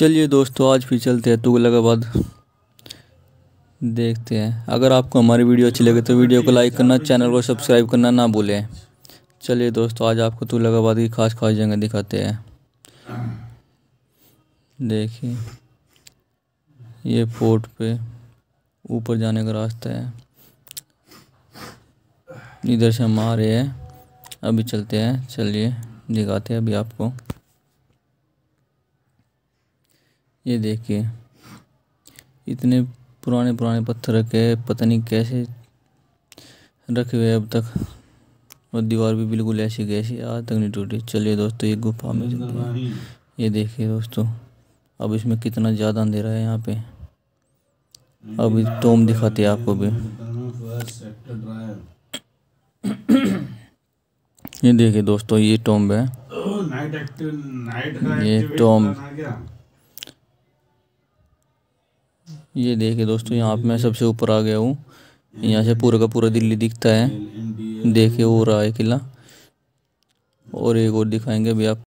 चलिए दोस्तों, आज भी चलते हैं तुगलकाबाद, देखते हैं। अगर आपको हमारी वीडियो अच्छी लगे तो वीडियो को लाइक करना, चैनल को सब्सक्राइब करना ना भूलें। चलिए दोस्तों, आज आपको तुगलकाबाद की खास जगह दिखाते हैं। देखिए, ये फोर्ट पे ऊपर जाने का रास्ता है, इधर से हम आ रहे हैं, अभी चलते हैं। चलिए दिखाते हैं अभी आपको। ये देखिए, इतने पुराने पत्थर रखे, पता नहीं कैसे रखे हुए अब तक, और दीवार भी बिल्कुल ऐसी कैसी आज तक नहीं टूटी। चलिए दोस्तों, ये गुफा में चलते हैं। ये देखिए दोस्तों, अब इसमें कितना ज़्यादा अंधेरा है यहाँ पे। अभी टॉम दिखाते हैं आपको भी। ये देखिए दोस्तों, ये टॉम्ब है, ये टॉम्ब। ये देखिए दोस्तों, यहाँ पे मैं सबसे ऊपर आ गया हूँ, यहाँ से पूरा का पूरा दिल्ली दिखता है। देखिए वो राय किला, और एक और दिखाएंगे अभी आप।